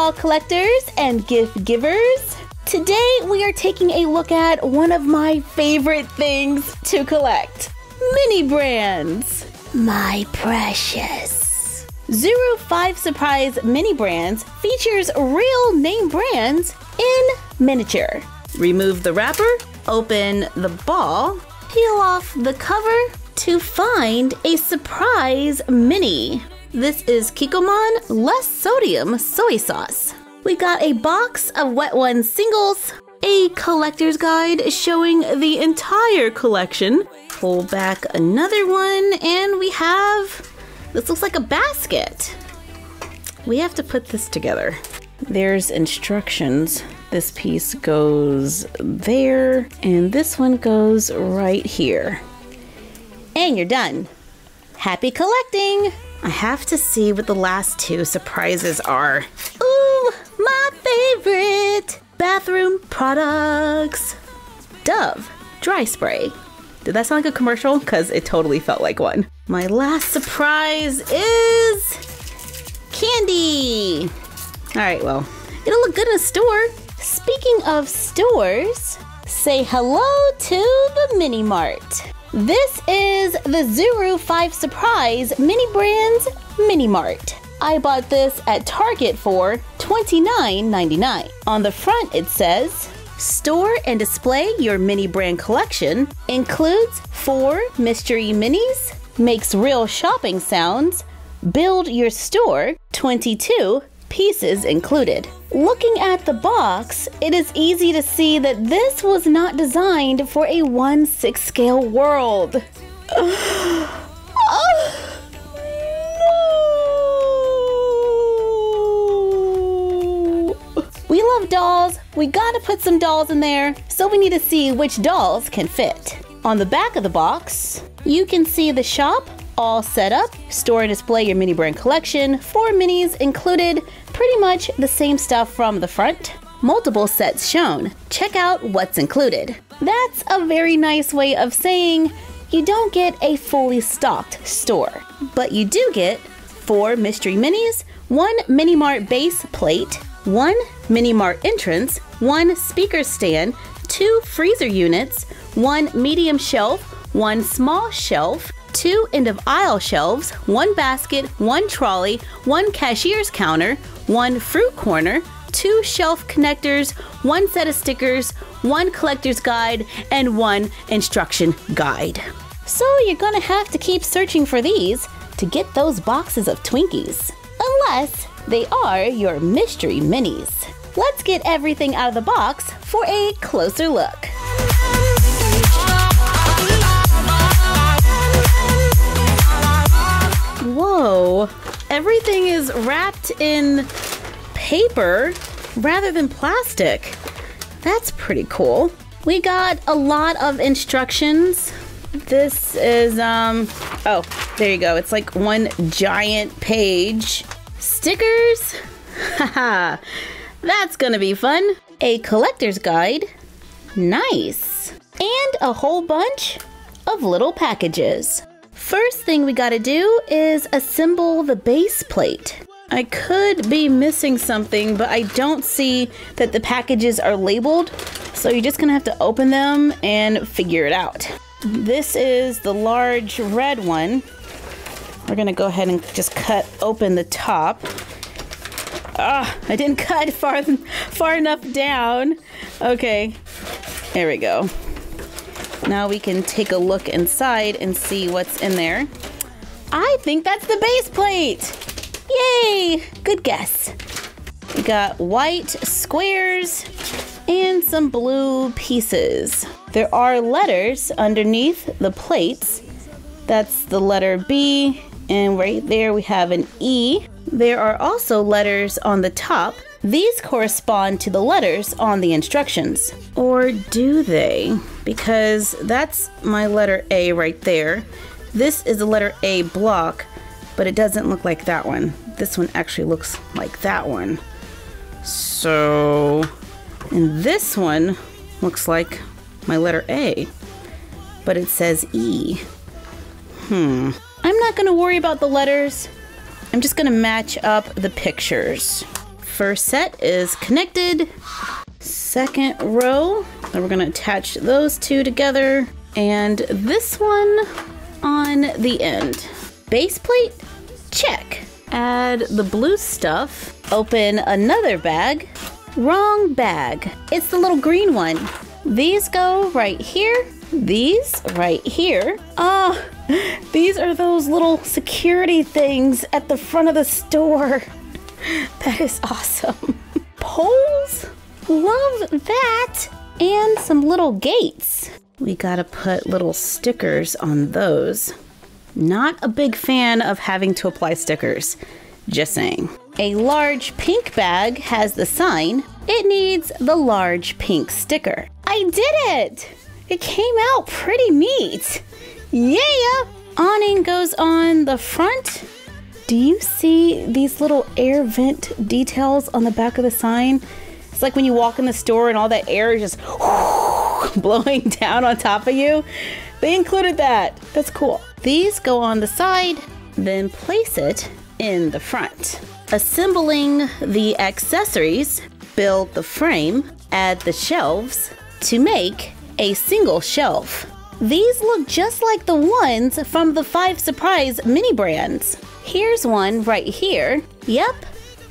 doll collectors and gift givers. Today we are taking a look at one of my favorite things to collect, Mini Brands. My precious. Zuru 5 Surprise Mini Brands features real name brands in miniature. Remove the wrapper, open the ball, peel off the cover to find a surprise mini. This is Kikkoman Less Sodium Soy Sauce. We got a box of Wet Ones singles, a collector's guide showing the entire collection. Pull back another one, and we have, this looks like a basket. We have to put this together. There's instructions. This piece goes there, and this one goes right here. And you're done. Happy collecting! I have to see what the last two surprises are. Ooh, my favorite! Bathroom products. Dove dry spray. Did that sound like a commercial? Because it totally felt like one. My last surprise is candy. All right, well, it'll look good in a store. Speaking of stores, say hello to the Mini Mart. This is the Zuru 5 Surprise Mini Brands Mini Mart. I bought this at Target for $29.99. On the front it says, store and display your mini brand collection, includes 4 mystery minis, makes real shopping sounds, build your store, 22 pieces included. Looking at the box, it is easy to see that this was not designed for a 1/6 scale world. Oh, no. We love dolls. We gotta put some dolls in there, so we need to see which dolls can fit. On the back of the box, you can see the shop all set up, store and display your mini brand collection, 4 minis included, pretty much the same stuff from the front. Multiple sets shown. Check out what's included. That's a very nice way of saying you don't get a fully stocked store, but you do get 4 mystery minis, 1 Mini Mart base plate, 1 Mini Mart entrance, 1 speaker stand, 2 freezer units, 1 medium shelf, 1 small shelf, 2 end of aisle shelves, 1 basket, 1 trolley, 1 cashier's counter, 1 fruit corner, 2 shelf connectors, 1 set of stickers, 1 collector's guide, and 1 instruction guide. So you're gonna have to keep searching for these to get those boxes of Twinkies, unless they are your mystery minis. Let's get everything out of the box for a closer look. Whoa, everything is wrapped in paper rather than plastic. That's pretty cool. We got a lot of instructions. This is, oh, there you go. It's like one giant page. Stickers, haha, that's gonna be fun. A collector's guide, nice. And a whole bunch of little packages. First thing we gotta do is assemble the base plate. I could be missing something, but I don't see that the packages are labeled, so you're just gonna have to open them and figure it out. This is the large red one. We're gonna go ahead and just cut open the top. Ah, I didn't cut far enough down. Okay, there we go. Now we can take a look inside and see what's in there. I think that's the base plate. Yay, good guess. We got white squares and some blue pieces. There are letters underneath the plates. That's the letter B, and right there we have an E. There are also letters on the top. These correspond to the letters on the instructions. Or do they? Because that's my letter A right there. This is the letter A block, but it doesn't look like that one. This one actually looks like that one. So, and this one looks like my letter A, but it says E. I'm not gonna worry about the letters. I'm just gonna match up the pictures. first set is connected. Second row, and we're gonna attach those two together. And this one on the end. Base plate, check. Add the blue stuff. Open another bag. Wrong bag. It's the little green one. These go right here. These right here. Oh, these are those little security things at the front of the store. That is awesome. Poles? Love that. And some little gates. We gotta put little stickers on those. Not a big fan of having to apply stickers. Just saying. A large pink bag has the sign. It needs the large pink sticker. I did it! It came out pretty neat. Yeah! Awning goes on the front. Do you see these little air vent details on the back of the sign? It's like when you walk in the store and all that air is just whoosh, blowing down on top of you. They included that. That's cool. These go on the side, then place it in the front. Assembling the accessories, build the frame, add the shelves to make a single shelf. These look just like the ones from the 5 Surprise Mini Brands. Here's one right here. Yep,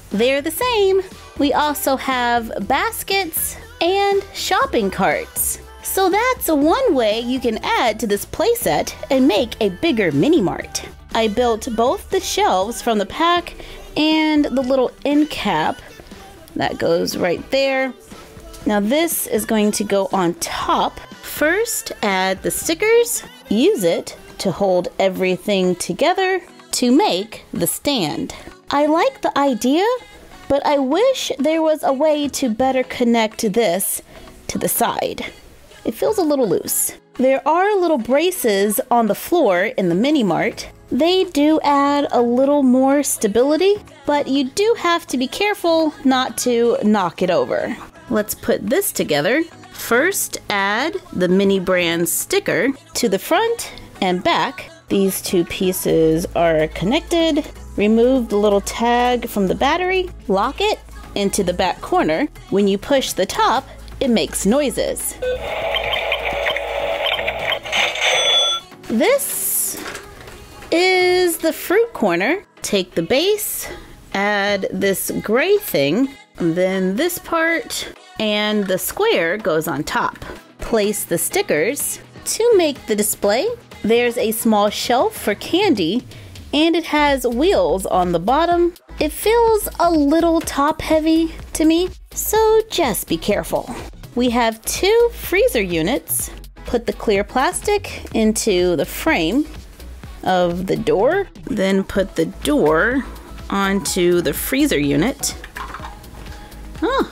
they're the same. We also have baskets and shopping carts. So that's one way you can add to this playset and make a bigger mini mart. I built both the shelves from the pack and the little end cap. That goes right there. Now this is going to go on top. First, add the stickers. Use it to hold everything together to make the stand. I like the idea, but I wish there was a way to better connect this to the side. It feels a little loose. There are little braces on the floor in the mini mart. They do add a little more stability, but you do have to be careful not to knock it over. Let's put this together. First, add the Mini Brands sticker to the front and back. These two pieces are connected. Remove the little tag from the battery. Lock it into the back corner. When you push the top, it makes noises. This is the fruit corner. Take the base, add this gray thing, and then this part, and the square goes on top. Place the stickers to make the display. There's a small shelf for candy, and it has wheels on the bottom. It feels a little top-heavy to me, so just be careful. We have two freezer units. Put the clear plastic into the frame of the door, then put the door onto the freezer unit. Oh,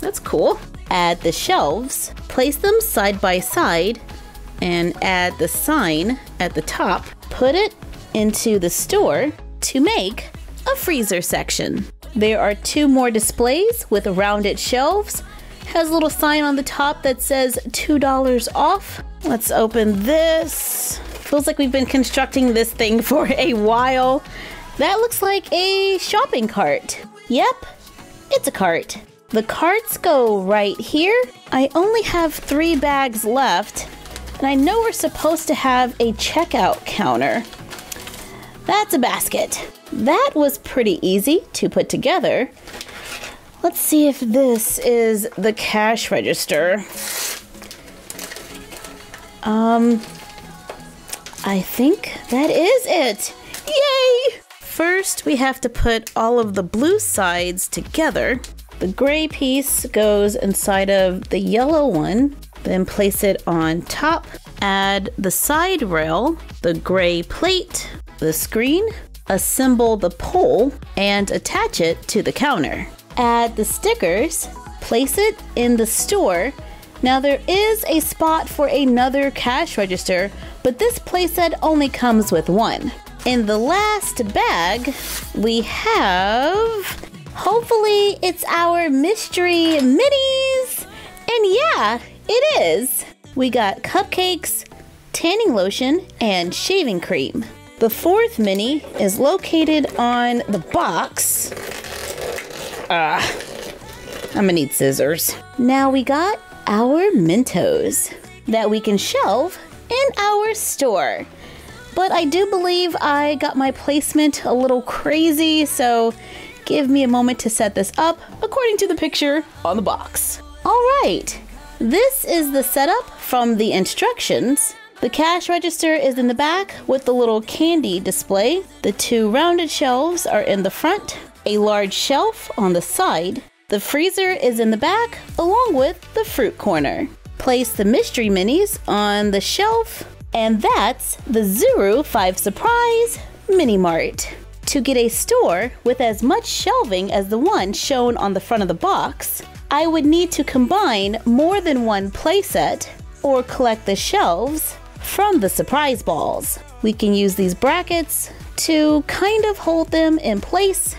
that's cool. Add the shelves, place them side by side, and add the sign at the top. Put it into the store to make a freezer section. There are two more displays with rounded shelves. Has a little sign on the top that says $2 off. Let's open this. Feels like we've been constructing this thing for a while. That looks like a shopping cart. Yep, it's a cart. The carts go right here. I only have 3 bags left, and I know we're supposed to have a checkout counter. That's a basket. That was pretty easy to put together. Let's see if this is the cash register. I think that is it. Yay! First, we have to put all of the blue sides together. The gray piece goes inside of the yellow one, then place it on top. Add the side rail, the gray plate, the screen, assemble the pole, and attach it to the counter. Add the stickers, place it in the store. Now there is a spot for another cash register, but this playset only comes with one. In the last bag, we have, hopefully it's our mystery minis. And yeah, it is. We got cupcakes, tanning lotion, and shaving cream. The fourth mini is located on the box. I'm gonna need scissors. Now we got our Mentos that we can shelve in our store. But I do believe I got my placement a little crazy, so give me a moment to set this up according to the picture on the box. All right, this is the setup from the instructions. The cash register is in the back with the little candy display. The two rounded shelves are in the front, a large shelf on the side. The freezer is in the back along with the fruit corner. Place the mystery minis on the shelf, and that's the Zuru 5 Surprise Mini Mart. To get a store with as much shelving as the one shown on the front of the box, I would need to combine more than one playset or collect the shelves from the surprise balls. We can use these brackets to kind of hold them in place.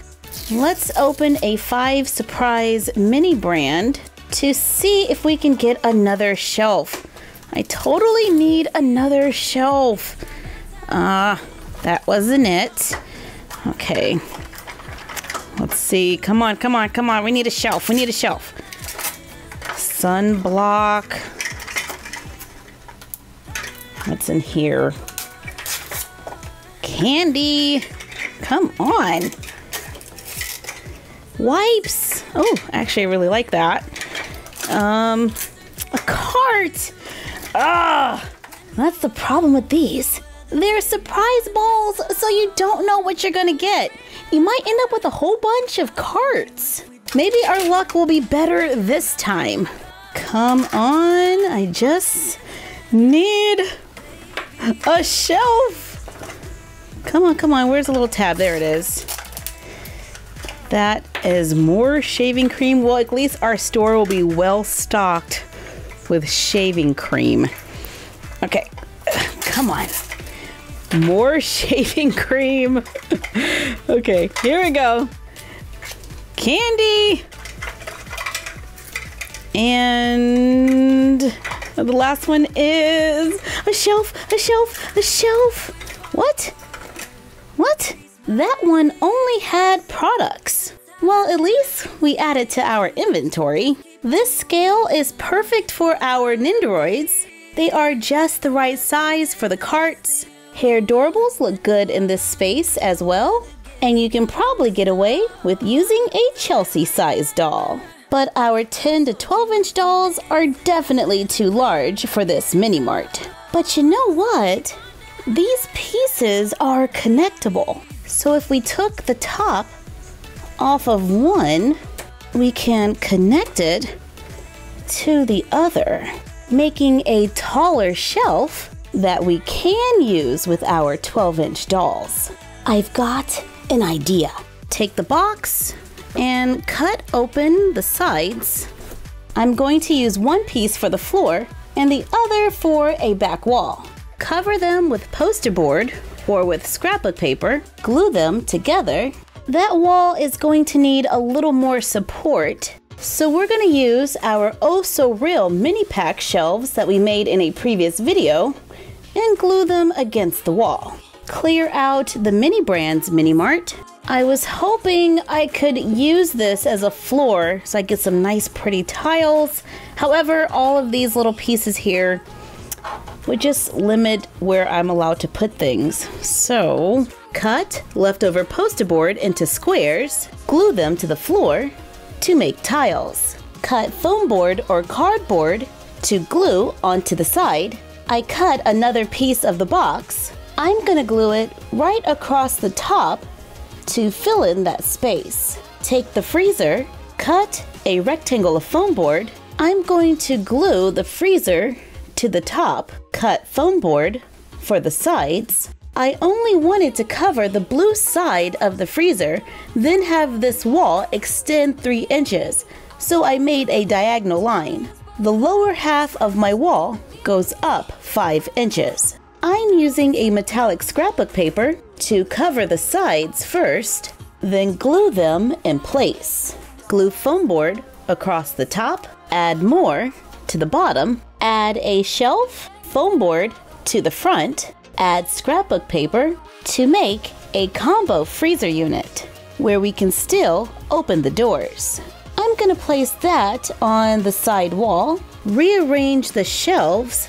Let's open a 5 Surprise Mini Brand to see if we can get another shelf. I totally need another shelf. That wasn't it. Okay. Let's see. Come on, come on, come on. We need a shelf. We need a shelf. Sunblock. What's in here? Candy. Come on. Wipes. Oh, actually, I really like that. A cart. Ah, that's the problem with these. They're surprise balls, so you don't know what you're gonna get. You might end up with a whole bunch of carts. Maybe our luck will be better this time. Come on, I just need a shelf. Come on, come on, where's the little tab? There it is. That is more shaving cream. Well, at least our store will be well stocked with shaving cream. Okay, come on. More shaving cream. Okay, here we go. Candy. And the last one is a shelf, a shelf, a shelf. What? What? That one only had products. Well, at least we added to our inventory. This scale is perfect for our Nendoroids. They are just the right size for the carts. Hairdorables look good in this space as well. And you can probably get away with using a Chelsea-sized doll. But our 10 to 12-inch dolls are definitely too large for this mini mart. But you know what? These pieces are connectable. So if we took the top off of one, we can connect it to the other, making a taller shelf that we can use with our 12-inch dolls. I've got an idea. Take the box and cut open the sides. I'm going to use one piece for the floor and the other for a back wall. Cover them with poster board or with scrapbook paper, glue them together. That wall is going to need a little more support, so we're going to use our Oh So Real mini pack shelves that we made in a previous video and glue them against the wall. Clear out the Mini Brands Mini Mart. I was hoping I could use this as a floor so I get some nice pretty tiles. However, all of these little pieces here would just limit where I'm allowed to put things. So, cut leftover poster board into squares, glue them to the floor to make tiles. Cut foam board or cardboard to glue onto the side. I cut another piece of the box. I'm gonna glue it right across the top to fill in that space. Take the freezer, cut a rectangle of foam board. I'm going to glue the freezer to the top, cut foam board for the sides. I only wanted to cover the blue side of the freezer, then have this wall extend 3 inches, so I made a diagonal line. The lower half of my wall goes up 5 inches. I'm using a metallic scrapbook paper to cover the sides first, then glue them in place. Glue foam board across the top, add more to the bottom, add a shelf, foam board to the front, add scrapbook paper to make a combo freezer unit. where we can still open the doors. I'm gonna place that on the side wall, rearrange the shelves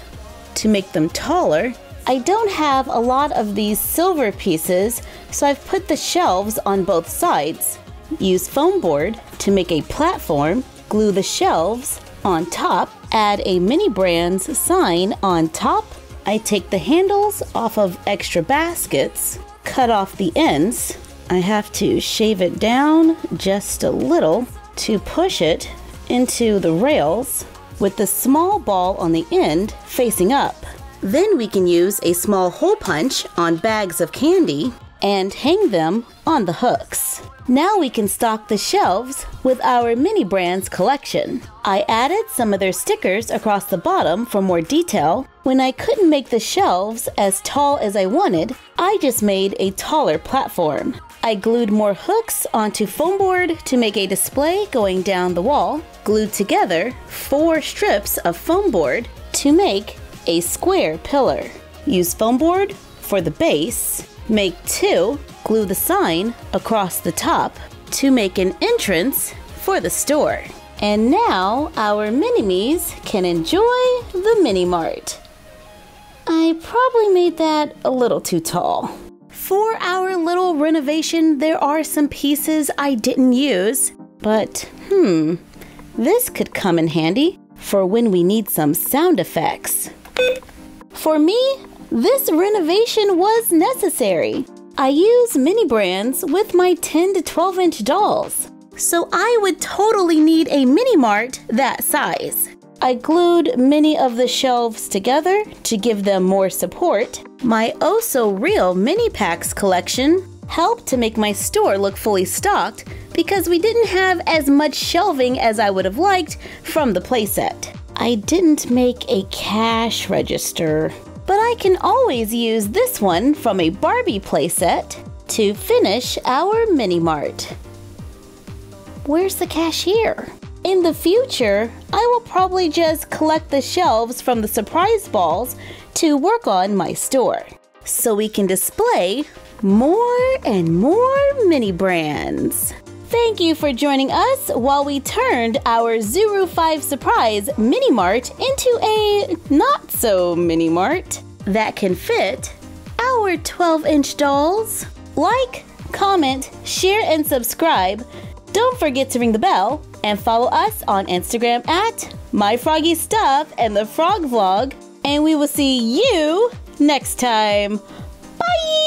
to make them taller. I don't have a lot of these silver pieces, so I've put the shelves on both sides. Use foam board to make a platform, glue the shelves on top, add a Mini Brands sign on top. I take the handles off of extra baskets, cut off the ends. I have to shave it down just a little to push it into the rails with the small ball on the end facing up. Then we can use a small hole punch on bags of candy and hang them on the hooks. Now we can stock the shelves with our Mini Brands collection. I added some of their stickers across the bottom for more detail. When I couldn't make the shelves as tall as I wanted, I just made a taller platform. I glued more hooks onto foam board to make a display going down the wall. Glued together 4 strips of foam board to make a square pillar. Use foam board for the base. Make 2, glue the sign across the top to make an entrance for the store. And now our Mini-Me's can enjoy the Mini-Mart. I probably made that a little too tall. For our little renovation, there are some pieces I didn't use, but this could come in handy for when we need some sound effects. For me, this renovation was necessary. I use Mini Brands with my 10 to 12 inch dolls, so I would totally need a Mini Mart that size. I glued many of the shelves together to give them more support. My Oh So Real mini packs collection helped to make my store look fully stocked because we didn't have as much shelving as I would have liked from the playset. I didn't make a cash register, but I can always use this one from a Barbie playset to finish our Mini Mart. Where's the cashier? In the future, I will probably just collect the shelves from the surprise balls to work on my store, so we can display more and more Mini Brands. Thank you for joining us while we turned our Zuru 5 Surprise Mini Mart into a not-so-mini mart that can fit our 12-inch dolls. Like, comment, share, and subscribe. Don't forget to ring the bell and follow us on Instagram at MyFroggyStuff and the Frog Vlog. And we will see you next time. Bye!